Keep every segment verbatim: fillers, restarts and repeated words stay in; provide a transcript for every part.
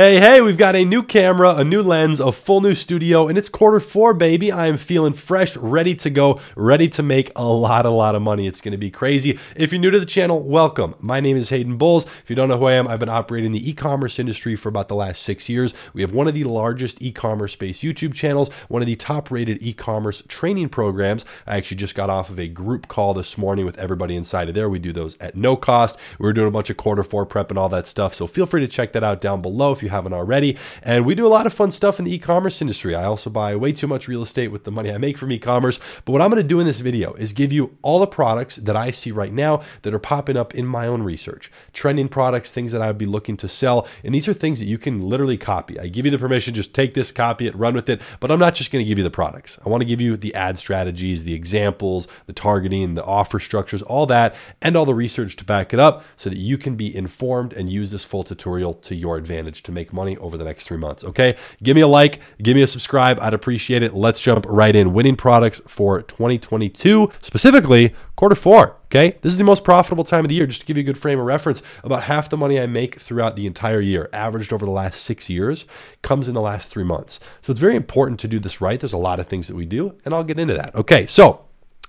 Hey, hey, we've got a new camera, a new lens, a full new studio, and it's quarter four, baby. I am feeling fresh, ready to go, ready to make a lot, a lot of money. It's going to be crazy. If you're new to the channel, welcome. My name is Hayden Bowles. If you don't know who I am, I've been operating in the e-commerce industry for about the last six years. We have one of the largest e-commerce based YouTube channels, one of the top rated e-commerce training programs. I actually just got off of a group call this morning with everybody inside of there. We do those at no cost. We were doing a bunch of quarter four prep and all that stuff, so feel free to check that out down below if you haven't already. And we do a lot of fun stuff in the e-commerce industry. I also buy way too much real estate with the money I make from e-commerce. But what I'm going to do in this video is give you all the products that I see right now that are popping up in my own research, trending products, things that I would be looking to sell. And these are things that you can literally copy. I give you the permission, just take this, copy it, run with it. But I'm not just going to give you the products. I want to give you the ad strategies, the examples, the targeting, the offer structures, all that, and all the research to back it up so that you can be informed and use this full tutorial to your advantage to make Make money over the next three months. Okay. Give me a like, give me a subscribe. I'd appreciate it. Let's jump right in. Winning products for twenty twenty-two, specifically quarter four. Okay. This is the most profitable time of the year. Just to give you a good frame of reference, about half the money I make throughout the entire year, averaged over the last six years, comes in the last three months. So it's very important to do this right. There's a lot of things that we do, and I'll get into that. Okay. So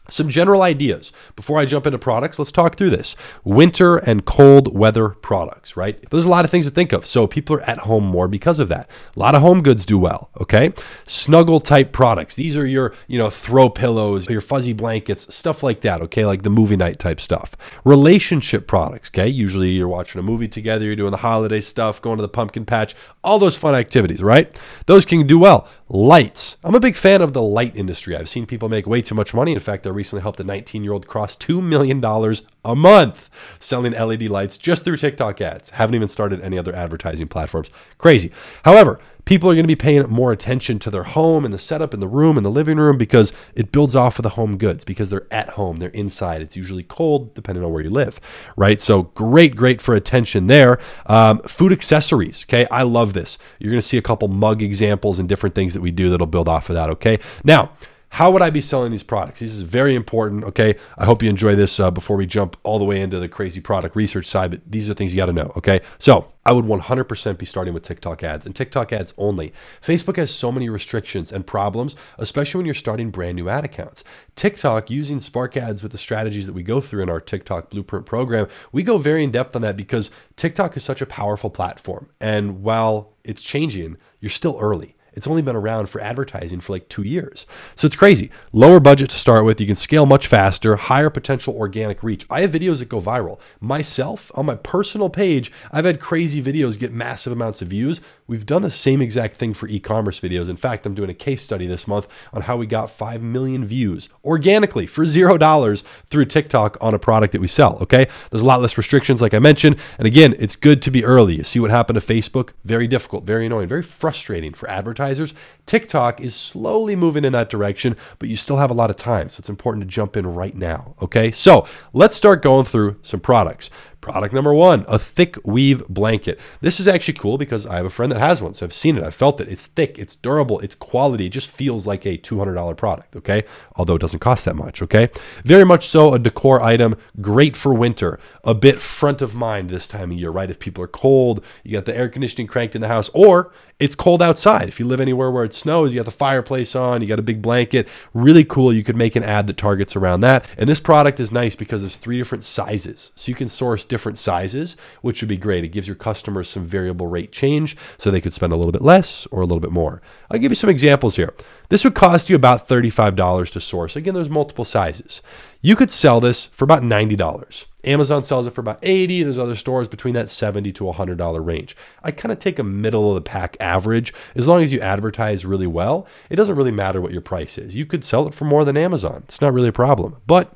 some general ideas. Before I jump into products, let's talk through this. Winter and cold weather products, right? But there's a lot of things to think of. So people are at home more because of that. A lot of home goods do well, okay? Snuggle type products. These are your, you know, throw pillows, your fuzzy blankets, stuff like that, okay? Like the movie night type stuff. Relationship products, okay? Usually you're watching a movie together, you're doing the holiday stuff, going to the pumpkin patch, all those fun activities, right? Those can do well. Lights. I'm a big fan of the light industry. I've seen people make way too much money. In fact, they're recently helped a nineteen-year-old cross two million dollars a month selling L E D lights just through TikTok ads. Haven't even started any other advertising platforms. Crazy. However, people are going to be paying more attention to their home and the setup in the room and the living room because it builds off of the home goods, because they're at home, they're inside. It's usually cold depending on where you live, right? So great, great for attention there. Um, food accessories, okay? I love this. You're going to see a couple mug examples and different things that we do that'll build off of that, okay? Now, how would I be selling these products? This is very important, okay? I hope you enjoy this uh, before we jump all the way into the crazy product research side, but these are things you gotta know, okay? So I would one hundred percent be starting with TikTok ads, and TikTok ads only. Facebook has so many restrictions and problems, especially when you're starting brand new ad accounts. TikTok, using Spark ads with the strategies that we go through in our TikTok Blueprint program, we go very in depth on that because TikTok is such a powerful platform. And while it's changing, you're still early. It's only been around for advertising for like two years. So it's crazy. Lower budget to start with. You can scale much faster, higher potential organic reach. I have videos that go viral. Myself, on my personal page, I've had crazy videos get massive amounts of views. We've done the same exact thing for e-commerce videos. In fact, I'm doing a case study this month on how we got five million views organically for zero dollars through TikTok on a product that we sell, okay? There's a lot less restrictions, like I mentioned. And again, it's good to be early. You see what happened to Facebook? Very difficult, very annoying, very frustrating for advertisers. TikTok is slowly moving in that direction, but you still have a lot of time. So it's important to jump in right now. Okay. So let's start going through some products. Product number one, a thick weave blanket. This is actually cool because I have a friend that has one. So I've seen it. I've felt it. It's thick. It's durable. It's quality. It just feels like a two hundred dollar product. Okay. Although it doesn't cost that much. Okay. Very much so a decor item. Great for winter. A bit front of mind this time of year, right? If people are cold, you got the air conditioning cranked in the house, or it's cold outside. If you live anywhere where it snows, you got the fireplace on, you got a big blanket. Really cool. You could make an ad that targets around that. And this product is nice because there's three different sizes. So you can source different sizes, which would be great. It gives your customers some variable rate change so they could spend a little bit less or a little bit more. I'll give you some examples here. This would cost you about thirty-five dollars to source. Again, there's multiple sizes. You could sell this for about ninety dollars. Amazon sells it for about eighty dollars. There's other stores between that seventy to one hundred dollar range. I kind of take a middle of the pack average. As long as you advertise really well, it doesn't really matter what your price is. You could sell it for more than Amazon. It's not really a problem, but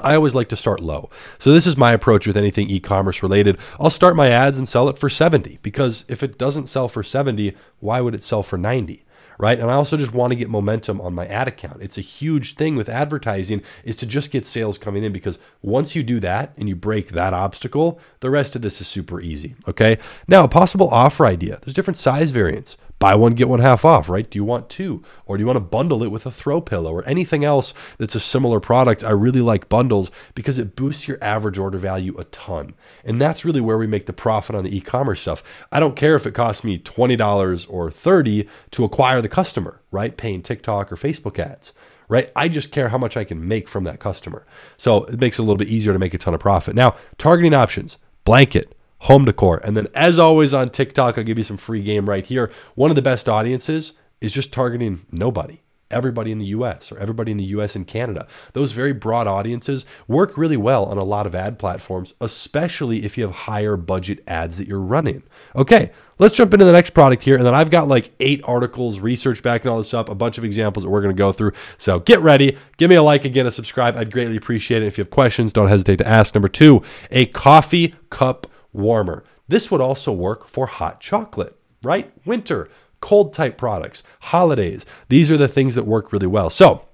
I always like to start low. So this is my approach with anything e-commerce related. I'll start my ads and sell it for seventy dollars, because if it doesn't sell for seventy dollars, why would it sell for ninety dollars? Right? And I also just want to get momentum on my ad account. It's a huge thing with advertising, is to just get sales coming in, because once you do that and you break that obstacle, the rest of this is super easy. Okay. Now, a possible offer idea. There's different size variants. buy one, get one half off, right? Do you want two? Or do you want to bundle it with a throw pillow or anything else that's a similar product? I really like bundles because it boosts your average order value a ton. And that's really where we make the profit on the e-commerce stuff. I don't care if it costs me twenty dollars or thirty dollars to acquire the customer, right? Paying TikTok or Facebook ads, right? I just care how much I can make from that customer. So it makes it a little bit easier to make a ton of profit. Now, targeting options, blanket, home decor. And then as always on TikTok, I'll give you some free game right here. One of the best audiences is just targeting nobody, everybody in the U S or everybody in the U S and Canada. Those very broad audiences work really well on a lot of ad platforms, especially if you have higher budget ads that you're running. Okay, let's jump into the next product here. And then I've got like eight articles, research back and all this up, a bunch of examples that we're going to go through. So get ready. Give me a like again, a subscribe. I'd greatly appreciate it. If you have questions, don't hesitate to ask. Number two, a coffee cup warmer. This would also work for hot chocolate, right? Winter, cold type products, holidays. These are the things that work really well. So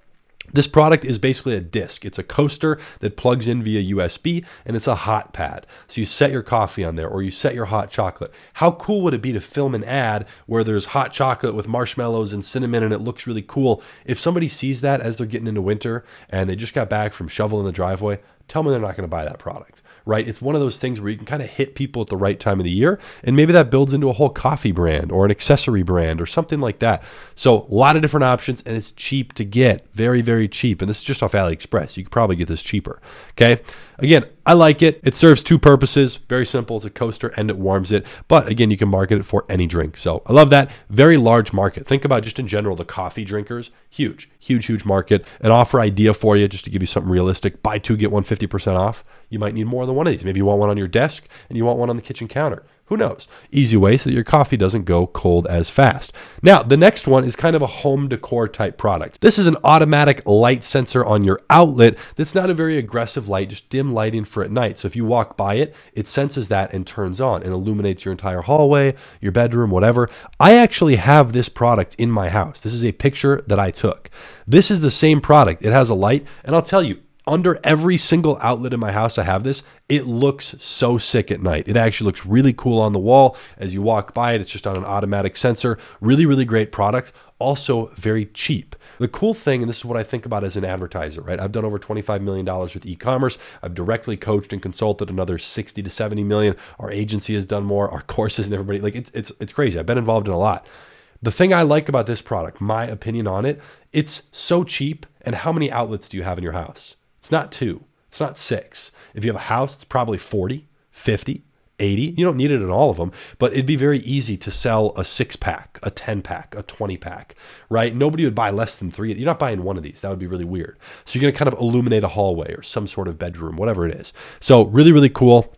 this product is basically a disc. It's a coaster that plugs in via U S B and it's a hot pad. So you set your coffee on there or you set your hot chocolate. How cool would it be to film an ad where there's hot chocolate with marshmallows and cinnamon and it looks really cool? If somebody sees that as they're getting into winter and they just got back from shoveling the driveway, tell me they're not going to buy that product, right? It's one of those things where you can kind of hit people at the right time of the year, and maybe that builds into a whole coffee brand or an accessory brand or something like that. So a lot of different options, and it's cheap to get, very, very cheap. And this is just off AliExpress. You could probably get this cheaper, okay? Again, I like it. It serves two purposes. Very simple. It's a coaster and it warms it. But again, you can market it for any drink. So I love that. Very large market. Think about just in general, the coffee drinkers. Huge, huge, huge market. An offer idea for you just to give you something realistic. Buy two, get one fifty percent off. You might need more than one of these. Maybe you want one on your desk and you want one on the kitchen counter. Who knows? Easy way so that your coffee doesn't go cold as fast. Now, the next one is kind of a home decor type product. This is an automatic light sensor on your outlet that's not a very aggressive light, just dim lighting for at night. So if you walk by it, it senses that and turns on and illuminates your entire hallway, your bedroom, whatever. I actually have this product in my house. This is a picture that I took. This is the same product. It has a light, and I'll tell you, under every single outlet in my house, I have this. It looks so sick at night. It actually looks really cool on the wall. As you walk by it, it's just on an automatic sensor. Really, really great product. Also very cheap. The cool thing, and this is what I think about as an advertiser, right? I've done over twenty-five million dollars with e-commerce. I've directly coached and consulted another sixty to seventy million. Our agency has done more, our courses and everybody, like it's, it's, it's crazy. I've been involved in a lot. The thing I like about this product, my opinion on it, it's so cheap. And how many outlets do you have in your house? It's not two, it's not six. If you have a house, it's probably forty, fifty, eighty. You don't need it in all of them, but it'd be very easy to sell a six pack, a ten pack, a twenty pack, right? Nobody would buy less than three. You're not buying one of these. That would be really weird. So you're gonna kind of illuminate a hallway or some sort of bedroom, whatever it is. So really, really cool.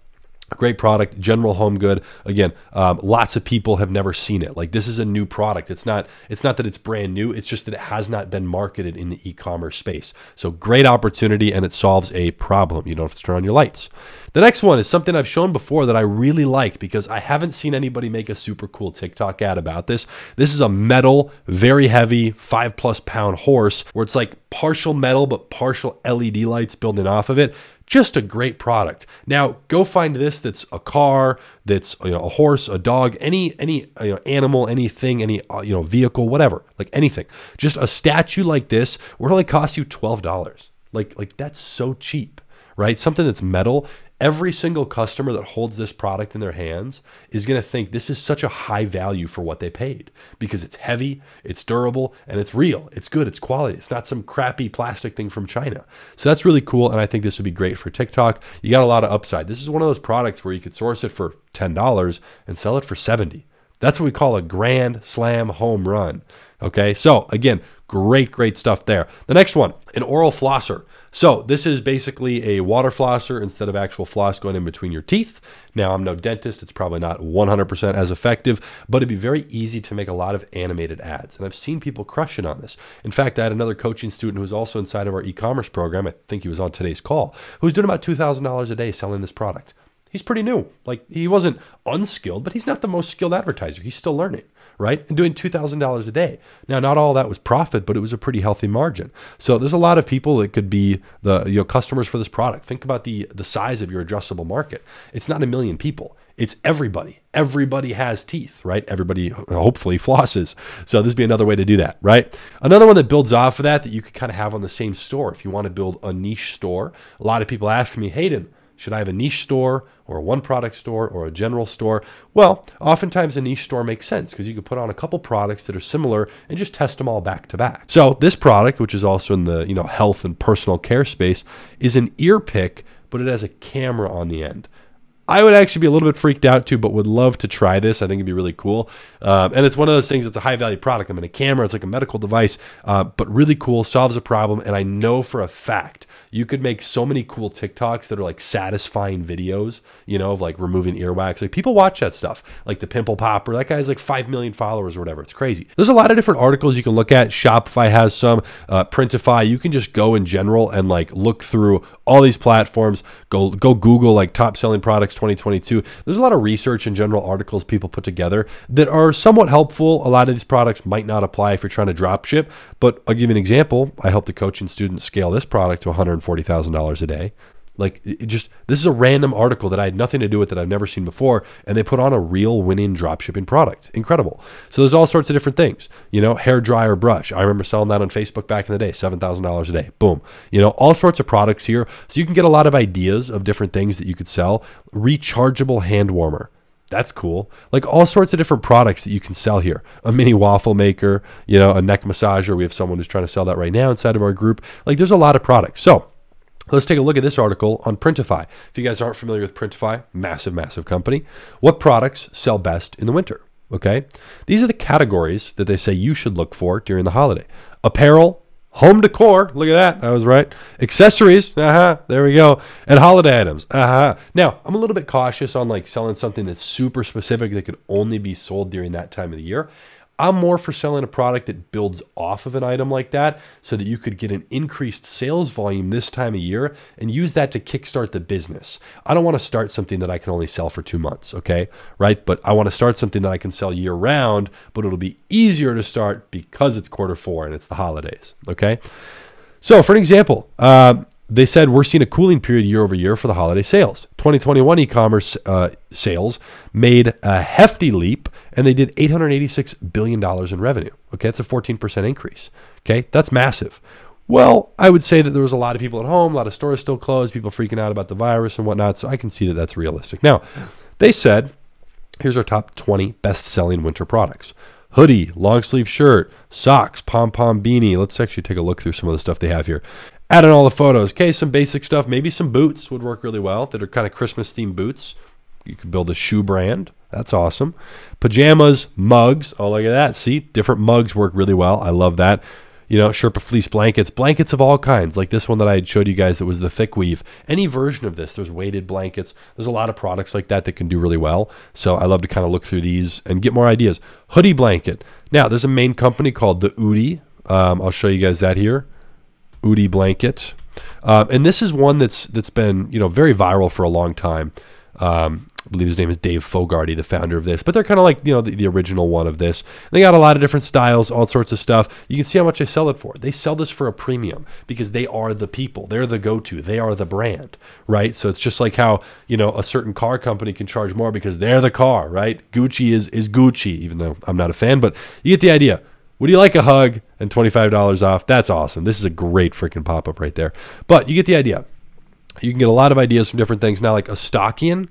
Great product, general home good. Again, um, lots of people have never seen it. Like this is a new product. It's not, it's not that it's brand new. It's just that it has not been marketed in the e-commerce space. So great opportunity and it solves a problem. You don't have to turn on your lights. The next one is something I've shown before that I really like because I haven't seen anybody make a super cool TikTok ad about this. This is a metal, very heavy, five plus pound horse where it's like partial metal, but partial L E D lights building off of it. Just a great product. Now go find this. That's a car. That's you know, a horse, a dog, any any you know, animal, anything, any you know vehicle, whatever, like anything. Just a statue like this would only cost you twelve dollars. Like like that's so cheap, right? Something that's metal. Every single customer that holds this product in their hands is going to think this is such a high value for what they paid because it's heavy, it's durable, and it's real. It's good. It's quality. It's not some crappy plastic thing from China. So that's really cool, and I think this would be great for TikTok. You got a lot of upside. This is one of those products where you could source it for ten dollars and sell it for seventy dollars. That's what we call a grand slam home run. Okay, so again, great, great stuff there. The next one, an oral flosser. So this is basically a water flosser instead of actual floss going in between your teeth. Now, I'm no dentist. It's probably not one hundred percent as effective, but it'd be very easy to make a lot of animated ads. And I've seen people crushing on this. In fact, I had another coaching student who was also inside of our e-commerce program. I think he was on today's call, who's doing about two thousand dollars a day selling this product. He's pretty new. Like he wasn't unskilled, but he's not the most skilled advertiser. He's still learning, right? And doing two thousand dollars a day. Now, not all that was profit, but it was a pretty healthy margin. So there's a lot of people that could be the you know, customers for this product. Think about the, the size of your addressable market. It's not a million people. It's everybody. Everybody has teeth, right? Everybody hopefully flosses. So this would be another way to do that, right? Another one that builds off of that that you could kind of have on the same store if you want to build a niche store. A lot of people ask me, Hayden, should I have a niche store or a one product store or a general store? Well, oftentimes a niche store makes sense because you can put on a couple products that are similar and just test them all back to back. So this product, which is also in the you know health and personal care space, is an ear pick, but it has a camera on the end. I would actually be a little bit freaked out too, but would love to try this. I think it'd be really cool. Um, and it's one of those things that's a high value product. I mean, a camera, it's like a medical device, uh, but really cool, solves a problem. And I know for a fact, you could make so many cool TikToks that are like satisfying videos, you know, of like removing earwax. Like people watch that stuff, like the pimple popper. That guy has like five million followers or whatever. It's crazy. There's a lot of different articles you can look at. Shopify has some, uh, Printify. You can just go in general and like look through all these platforms. Go, go Google like top selling products twenty twenty-two. There's a lot of research and general articles people put together that are somewhat helpful. A lot of these products might not apply if you're trying to drop ship, but I'll give you an example. I helped a coaching student scale this product to one hundred forty thousand dollars a day. Like it just, this is a random article that I had nothing to do with that I've never seen before. And they put on a real winning drop shipping product. Incredible. So there's all sorts of different things, you know, hair dryer brush. I remember selling that on Facebook back in the day, seven thousand dollars a day, boom, you know, all sorts of products here. So you can get a lot of ideas of different things that you could sell. Rechargeable hand warmer. That's cool. Like all sorts of different products that you can sell here. A mini waffle maker, you know, a neck massager. We have someone who's trying to sell that right now inside of our group. Like there's a lot of products. So let's take a look at this article on Printify. If you guys aren't familiar with Printify, massive, massive company. What products sell best in the winter? Okay. These are the categories that they say you should look for during the holiday. Apparel, home decor. Look at that. I was right. Accessories. Uh-huh. There we go. And holiday items. Uh-huh. Now, I'm a little bit cautious on like selling something that's super specific that could only be sold during that time of the year. I'm more for selling a product that builds off of an item like that so that you could get an increased sales volume this time of year and use that to kickstart the business. I don't want to start something that I can only sell for two months, okay? Right? But I want to start something that I can sell year round, but it'll be easier to start because it's quarter four and it's the holidays, okay? So for an example, um, they said we're seeing a cooling period year over year for the holiday sales. twenty twenty-one e-commerce uh, sales made a hefty leap and they did eight hundred eighty-six billion dollars in revenue. Okay, that's a fourteen percent increase. Okay, that's massive. Well, I would say that there was a lot of people at home, a lot of stores still closed, people freaking out about the virus and whatnot. So I can see that that's realistic. Now, they said, here's our top twenty best-selling winter products. Hoodie, long sleeve shirt, socks, pom-pom beanie. Let's actually take a look through some of the stuff they have here. Add in all the photos. Okay, some basic stuff. Maybe some boots would work really well that are kind of Christmas-themed boots. You could build a shoe brand. That's awesome. Pajamas, mugs. Oh, look at that. See, different mugs work really well. I love that. You know, Sherpa fleece blankets, blankets of all kinds, like this one that I had showed you guys that was the thick weave. Any version of this, there's weighted blankets. There's a lot of products like that that can do really well. So I love to kind of look through these and get more ideas. Hoodie blanket. Now, there's a main company called the Oodie. Um, I'll show you guys that here. Oodie blanket. Um, and this is one that's that's been, you know, very viral for a long time. Um, I believe his name is Dave Fogarty, the founder of this, but they're kind of like, you know, the, the original one of this. They got a lot of different styles, all sorts of stuff. You can see how much they sell it for. They sell this for a premium because they are the people. They're the go-to. They are the brand, right? So it's just like how, you know, a certain car company can charge more because they're the car, right? Gucci is, is Gucci, even though I'm not a fan, but you get the idea. Would you like a hug and twenty-five dollars off? That's awesome. This is a great freaking pop-up right there, but you get the idea. You can get a lot of ideas from different things. Now, like a stocking,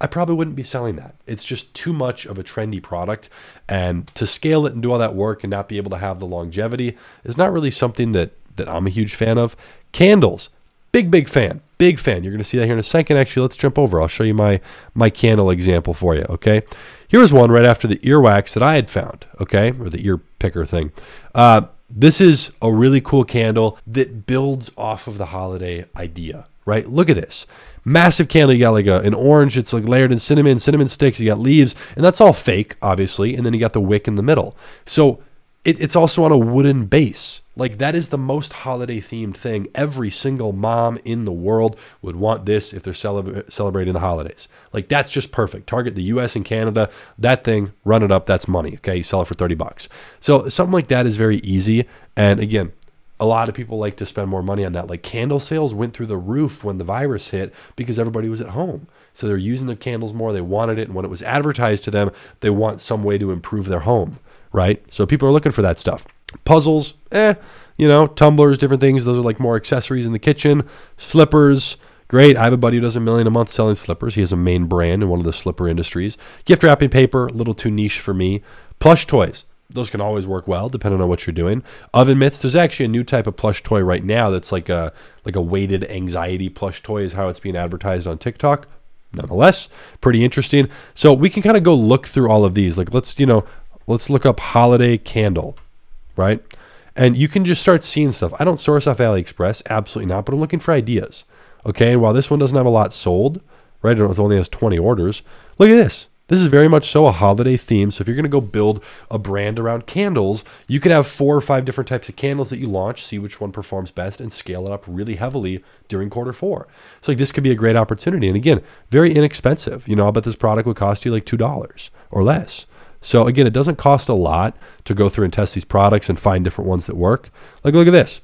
I probably wouldn't be selling that. It's just too much of a trendy product, and to scale it and do all that work and not be able to have the longevity is not really something that that I'm a huge fan of. Candles, big, big fan, big fan. You're gonna see that here in a second. Actually, let's jump over. I'll show you my, my candle example for you, okay? Here's one right after the earwax that I had found, okay? Or the ear picker thing. Uh, this is a really cool candle that builds off of the holiday idea, right? Look at this. Massive candle. You got like a, an orange. It's like layered in cinnamon, cinnamon sticks. You got leaves, and that's all fake, obviously. And then you got the wick in the middle. So it, it's also on a wooden base. Like that is the most holiday themed thing. Every single mom in the world would want this if they're celebra- celebrating the holidays. Like that's just perfect. Target the U S and Canada. That thing, run it up. That's money. Okay. You sell it for thirty bucks. So something like that is very easy. And again, a lot of people like to spend more money on that. Like candle sales went through the roof when the virus hit because everybody was at home. So they're using the candles more. They wanted it. And when it was advertised to them, they want some way to improve their home, right? So people are looking for that stuff. Puzzles, eh, you know, tumblers, different things. Those are like more accessories in the kitchen. Slippers, great. I have a buddy who does a million a month selling slippers. He has a main brand in one of the slipper industries. Gift wrapping paper, a little too niche for me. Plush toys. Those can always work well, depending on what you're doing. Oven mitts. There's actually a new type of plush toy right now that's like a like a weighted anxiety plush toy is how it's being advertised on TikTok. Nonetheless, pretty interesting. So we can kind of go look through all of these. Like let's, you know, let's look up holiday candle, right? And you can just start seeing stuff. I don't source off AliExpress, absolutely not, but I'm looking for ideas. Okay, and while this one doesn't have a lot sold, right? It only has twenty orders. Look at this. This is very much so a holiday theme. So if you're going to go build a brand around candles, you could have four or five different types of candles that you launch, see which one performs best, and scale it up really heavily during quarter four. So like this could be a great opportunity. And again, very inexpensive. You know, I bet this product would cost you like two dollars or less. So again, it doesn't cost a lot to go through and test these products and find different ones that work. Like look at this.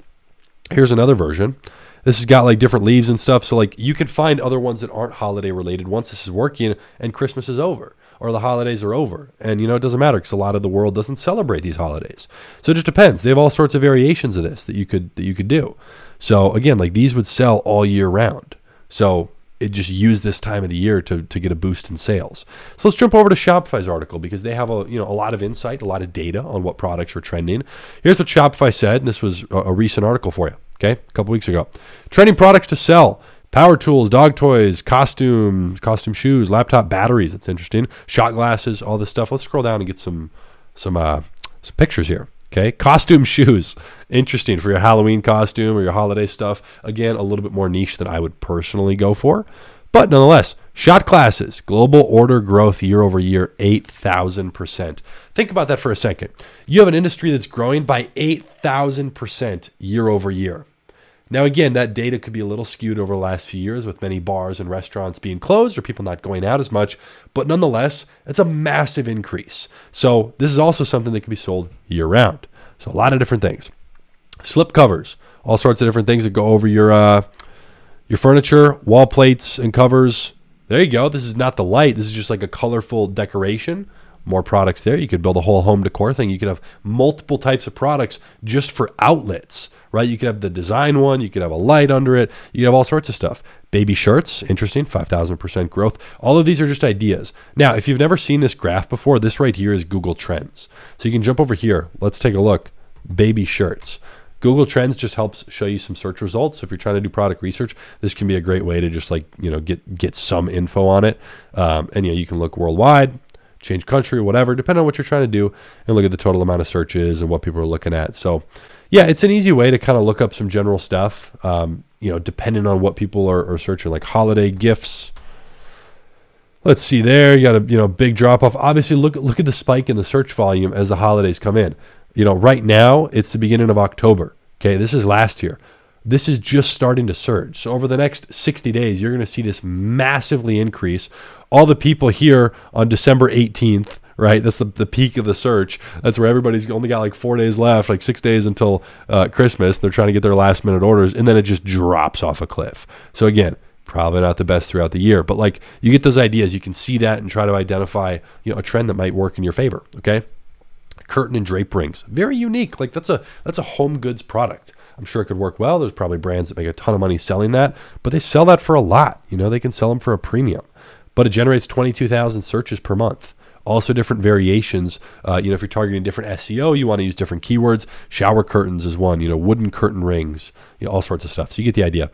Here's another version. This has got like different leaves and stuff. So like you can find other ones that aren't holiday related once this is working and Christmas is over or the holidays are over. And you know, it doesn't matter because a lot of the world doesn't celebrate these holidays. So it just depends. They have all sorts of variations of this that you could, that you could do. So again, like these would sell all year round. So it just used this time of the year to, to get a boost in sales. So let's jump over to Shopify's article because they have a, you know, a lot of insight, a lot of data on what products are trending. Here's what Shopify said, and this was a, a recent article for you, okay, a couple weeks ago. Trending products to sell: power tools, dog toys, costume, costume shoes, laptop batteries, that's interesting, shot glasses, all this stuff. Let's scroll down and get some, some, uh, some pictures here. Okay, costume shoes, interesting for your Halloween costume or your holiday stuff. Again, a little bit more niche than I would personally go for, but nonetheless, shot glasses, global order growth year over year, eight thousand percent. Think about that for a second. You have an industry that's growing by eight thousand percent year over year. Now, again, that data could be a little skewed over the last few years with many bars and restaurants being closed or people not going out as much. But nonetheless, it's a massive increase. So this is also something that can be sold year round. So a lot of different things. Slip covers, all sorts of different things that go over your, uh, your furniture, wall plates and covers. There you go. This is not the light. This is just like a colorful decoration. More products there. You could build a whole home decor thing. You could have multiple types of products just for outlets, right? You could have the design one. You could have a light under it. You could have all sorts of stuff. Baby shirts, interesting, five thousand percent growth. All of these are just ideas. Now, if you've never seen this graph before, this right here is Google Trends. So you can jump over here. Let's take a look. Baby shirts. Google Trends just helps show you some search results. So if you're trying to do product research, this can be a great way to just like, you know, get get some info on it. Um, and yeah, you can look worldwide, change country, whatever, depending on what you're trying to do, and look at the total amount of searches and what people are looking at. So yeah, it's an easy way to kind of look up some general stuff, um, you know, depending on what people are, are searching, like holiday gifts. Let's see there. You got a, you know, big drop off. Obviously, look, look at the spike in the search volume as the holidays come in. You know, right now it's the beginning of October. Okay, this is last year. This is just starting to surge. So over the next sixty days, you're going to see this massively increase. All the people here on December eighteenth, right? That's the, the peak of the search. That's where everybody's only got like four days left, like six days until uh, Christmas. They're trying to get their last minute orders, and then it just drops off a cliff. So again, probably not the best throughout the year, but like you get those ideas. You can see that and try to identify, you know, a trend that might work in your favor, okay? Curtain and drape rings, very unique. Like that's a that's a home goods product. I'm sure it could work well. There's probably brands that make a ton of money selling that, but they sell that for a lot. You know, they can sell them for a premium, but it generates twenty-two thousand searches per month. Also different variations. Uh, you know, if you're targeting different S E O, you want to use different keywords. Shower curtains is one, you know, wooden curtain rings, you know, all sorts of stuff. So you get the idea.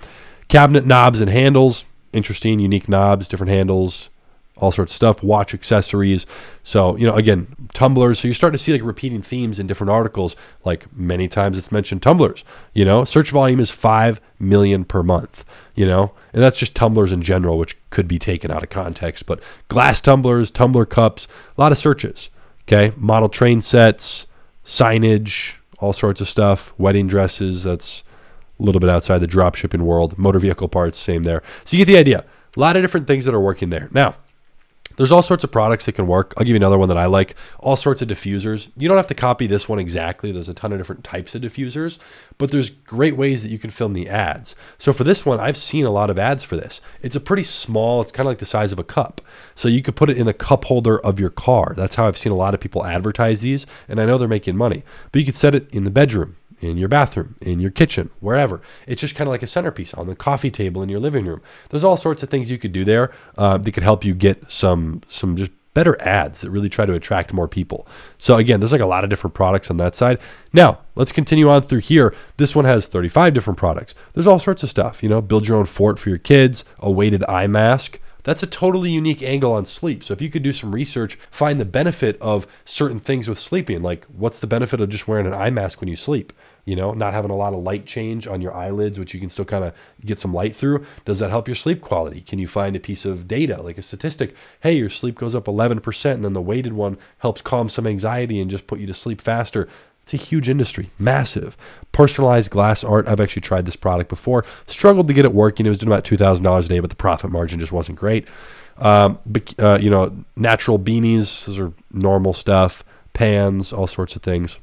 Cabinet knobs and handles, interesting, unique knobs, different handles, all sorts of stuff. Watch accessories. So, you know, again, tumblers. So you're starting to see like repeating themes in different articles. Like many times it's mentioned tumblers, you know, search volume is five million per month, you know, and that's just tumblers in general, which could be taken out of context, but glass tumblers, tumbler cups, a lot of searches. Okay. Model train sets, signage, all sorts of stuff, wedding dresses. That's a little bit outside the drop shipping world. Motor vehicle parts, same there. So you get the idea. A lot of different things that are working there. Now, There's all sorts of products that can work. I'll give you another one that I like, all sorts of diffusers. You don't have to copy this one exactly. There's a ton of different types of diffusers, but there's great ways that you can film the ads. So for this one, I've seen a lot of ads for this. It's a pretty small, it's kind of like the size of a cup. So you could put it in the cup holder of your car. That's how I've seen a lot of people advertise these, and I know they're making money, but you could set it in the bedroom, in your bathroom, in your kitchen, wherever. It's just kind of like a centerpiece on the coffee table in your living room. There's all sorts of things you could do there uh, that could help you get some some just better ads that really try to attract more people. So again, there's like a lot of different products on that side. Now, let's continue on through here. This one has thirty-five different products. There's all sorts of stuff, you know, build your own fort for your kids, a weighted eye mask. That's a totally unique angle on sleep. So if you could do some research, find the benefit of certain things with sleeping, like what's the benefit of just wearing an eye mask when you sleep? You know, not having a lot of light change on your eyelids, which you can still kind of get some light through. Does that help your sleep quality? Can you find a piece of data, like a statistic? Hey, your sleep goes up eleven percent, and then the weighted one helps calm some anxiety and just put you to sleep faster. It's a huge industry, massive. Personalized glass art, I've actually tried this product before. Struggled to get it working. It was doing about two thousand dollars a day, but the profit margin just wasn't great. Um, uh, you know, natural beanies, those are normal stuff. Pans, all sorts of things.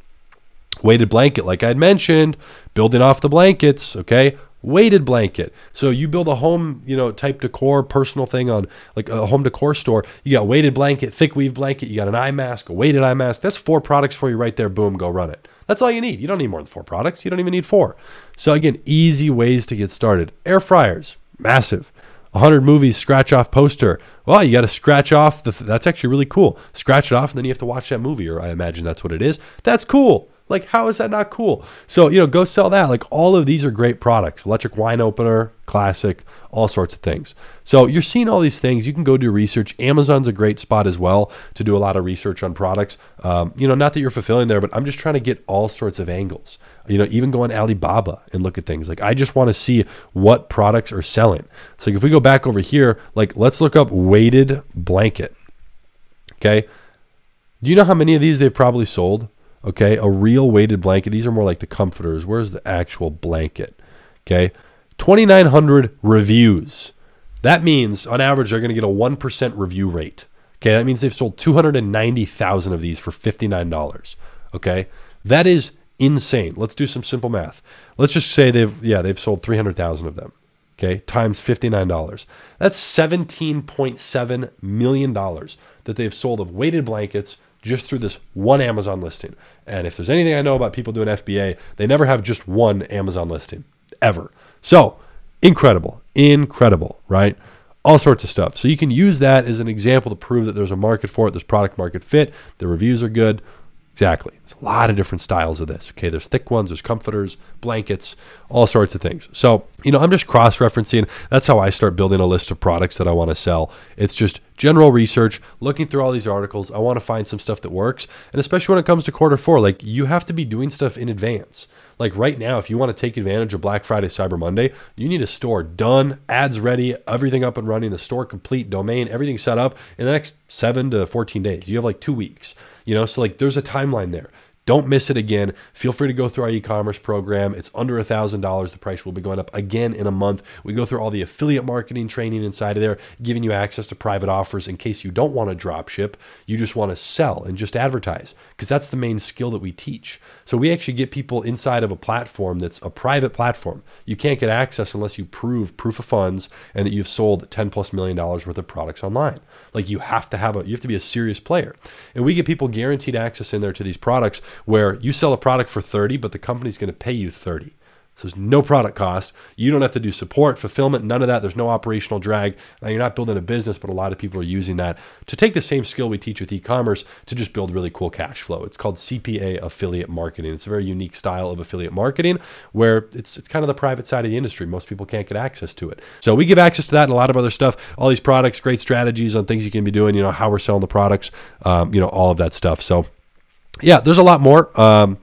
Weighted blanket, like I had mentioned, building off the blankets, okay? Weighted blanket. So you build a home, you know, type decor, personal thing on like a home decor store. You got weighted blanket, thick weave blanket. You got an eye mask, a weighted eye mask. That's four products for you right there. Boom, go run it. That's all you need. You don't need more than four products. You don't even need four. So again, easy ways to get started. Air fryers, massive. one hundred movies, scratch off poster. Well, you got to scratch off. The th that's actually really cool. Scratch it off and then you have to watch that movie, or I imagine that's what it is. That's cool. Like, how is that not cool? So, you know, go sell that. Like, all of these are great products. Electric wine opener, classic, all sorts of things. So you're seeing all these things. You can go do research. Amazon's a great spot as well to do a lot of research on products. Um, you know, not that you're fulfilling there, but I'm just trying to get all sorts of angles. You know, even go on Alibaba and look at things. Like, I just want to see what products are selling. So if we go back over here, like, let's look up weighted blanket, okay? Do you know how many of these they've probably sold? Okay, a real weighted blanket. These are more like the comforters. Where's the actual blanket? Okay, twenty-nine hundred reviews. That means on average, they're going to get a one percent review rate. Okay, that means they've sold two hundred ninety thousand of these for fifty-nine dollars. Okay, that is insane. Let's do some simple math. Let's just say they've, yeah, they've sold three hundred thousand of them. Okay, times fifty-nine dollars. That's seventeen point seven million dollars that they've sold of weighted blankets just through this one Amazon listing. And if there's anything I know about people doing F B A, they never have just one Amazon listing, ever. So incredible, incredible, right? All sorts of stuff. So you can use that as an example to prove that there's a market for it, there's product market fit, the reviews are good. Exactly. There's a lot of different styles of this. Okay, there's thick ones, there's comforters, blankets, all sorts of things. So, you know, I'm just cross-referencing. That's how I start building a list of products that I want to sell. It's just general research, looking through all these articles. I want to find some stuff that works. And especially when it comes to quarter four, like, you have to be doing stuff in advance. Like right now, if you want to take advantage of Black Friday, Cyber Monday, you need a store done, ads ready, everything up and running, the store complete, domain, everything set up in the next seven to fourteen days. You have like two weeks. You know, so like there's a timeline there. Don't miss it again. Feel free to go through our e-commerce program. It's under one thousand dollars. The price will be going up again in a month. We go through all the affiliate marketing training inside of there, giving you access to private offers in case you don't want to drop ship. You just want to sell and just advertise, because that's the main skill that we teach. So we actually get people inside of a platform that's a private platform. You can't get access unless you prove proof of funds and that you've sold ten plus million dollars worth of products online. Like, you have to have a, you have to be a serious player. And we get people guaranteed access in there to these products, where you sell a product for thirty, but the company's going to pay you thirty. So there's no product cost. You don't have to do support, fulfillment, none of that. There's no operational drag. Now, you're not building a business, but a lot of people are using that to take the same skill we teach with e-commerce to just build really cool cash flow. It's called C P A affiliate marketing. It's a very unique style of affiliate marketing where it's, it's kind of the private side of the industry. Most people can't get access to it. So we give access to that and a lot of other stuff, all these products, great strategies on things you can be doing, you know, how we're selling the products, um, you know, all of that stuff. So yeah, there's a lot more. Um,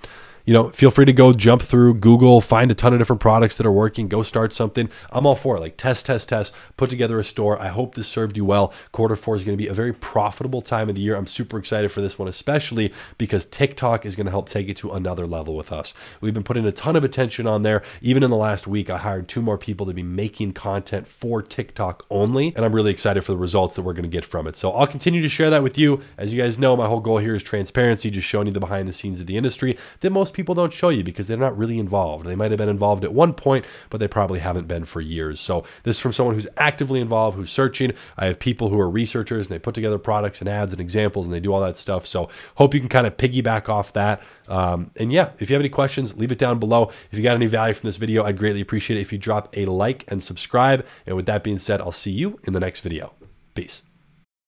you know, feel free to go jump through Google, find a ton of different products that are working, go start something. I'm all for it. Like test, test, test, put together a store. I hope this served you well. Quarter four is going to be a very profitable time of the year. I'm super excited for this one, especially because TikTok is going to help take it to another level with us. We've been putting a ton of attention on there. Even in the last week, I hired two more people to be making content for TikTok only. And I'm really excited for the results that we're going to get from it. So I'll continue to share that with you. As you guys know, my whole goal here is transparency, just showing you the behind the scenes of the industry that most people don't show you because they're not really involved. They might have been involved at one point, but they probably haven't been for years. So this is from someone who's actively involved, who's searching. I have people who are researchers and they put together products and ads and examples and they do all that stuff. So hope you can kind of piggyback off that. Um, and yeah, if you have any questions, leave it down below. If you got any value from this video, I'd greatly appreciate it if you drop a like and subscribe. And with that being said, I'll see you in the next video. Peace.